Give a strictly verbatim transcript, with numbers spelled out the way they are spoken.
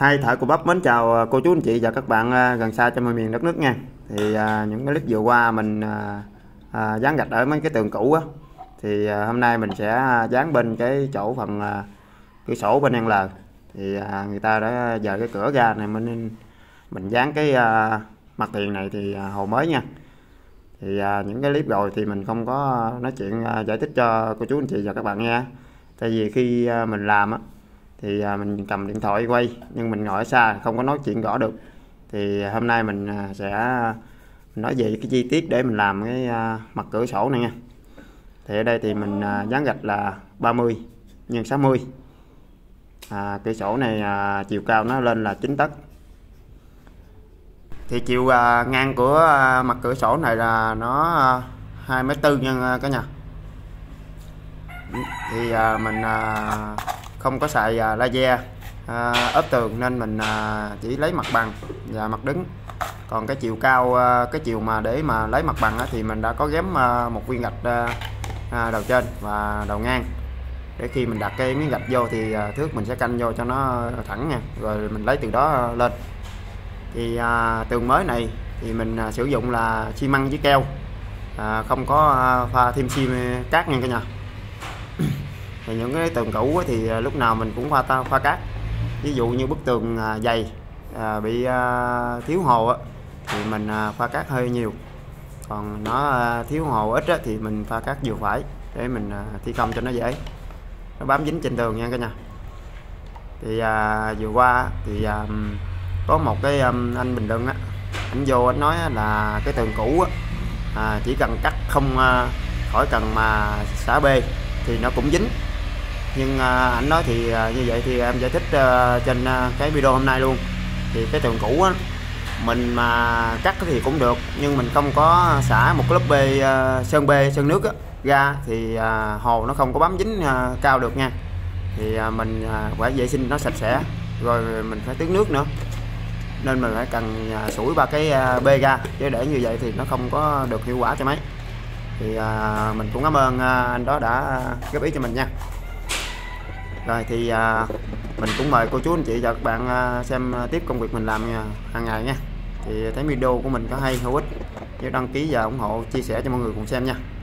Hai Thợ Cù Bắp mến chào cô chú anh chị và các bạn gần xa trong mọi miền đất nước nha. Thì à, những cái clip vừa qua mình à, à, dán gạch ở mấy cái tường cũ á, thì à, hôm nay mình sẽ dán bên cái chỗ phần à, cửa sổ bên hàng lờ. Thì à, người ta đã dời cái cửa ra này, mình mình dán cái à, mặt tiền này thì à, hồ mới nha. Thì à, những cái clip rồi thì mình không có nói chuyện à, giải thích cho cô chú anh chị và các bạn nha. Tại vì khi à, mình làm á thì mình cầm điện thoại quay nhưng mình ngồi xa không có nói chuyện rõ được. Thì hôm nay mình sẽ nói về cái chi tiết để mình làm cái mặt cửa sổ này nha. Thì ở đây thì mình dán gạch là ba mươi nhân sáu mươi. À, cửa sổ này à, chiều cao nó lên là chín tấc. Thì chiều à, ngang của à, mặt cửa sổ này là nó à, hai mét tư nha cả nhà. Thì à, mình à, không có xài à, laser à, ốp tường nên mình à, chỉ lấy mặt bằng và mặt đứng. Còn cái chiều cao à, cái chiều mà để mà lấy mặt bằng á, thì mình đã có ghém à, một viên gạch à, đầu trên và đầu ngang, để khi mình đặt cái miếng gạch vô thì à, thước mình sẽ canh vô cho nó thẳng nha, rồi mình lấy từ đó à, lên. Thì à, tường mới này thì mình à, sử dụng là xi măng với keo, à, không có à, pha thêm xi cát nha cả nhà. Thì những cái tường cũ thì lúc nào mình cũng pha ta pha cát, ví dụ như bức tường dày bị thiếu hồ thì mình pha cát hơi nhiều, còn nó thiếu hồ ít thì mình pha cát vừa phải để mình thi công cho nó dễ, nó bám dính trên tường nha cả nhà. Thì vừa qua thì có một cái anh bình luận á, anh vô anh nói là cái tường cũ chỉ cần cắt không khỏi cần mà xả bê thì nó cũng dính. Nhưng à, anh nói thì à, như vậy thì em giải thích à, trên à, cái video hôm nay luôn. Thì cái tường cũ á, mình mà cắt thì cũng được, nhưng mình không có xả một lớp bê à, sơn bê sơn nước á, ra thì à, hồ nó không có bám dính à, cao được nha. Thì à, mình à, phải vệ sinh nó sạch sẽ, rồi mình phải tưới nước nữa, nên mình phải cần à, sủi ba cái à, bê ra, chứ để như vậy thì nó không có được hiệu quả cho mấy. Thì à, mình cũng cảm ơn à, anh đó đã góp ý cho mình nha. Rồi thì à, mình cũng mời cô chú anh chị và các bạn à, xem tiếp công việc mình làm hàng ngày nha. Thì thấy video của mình có hay hữu ích, nhớ đăng ký và ủng hộ chia sẻ cho mọi người cùng xem nha.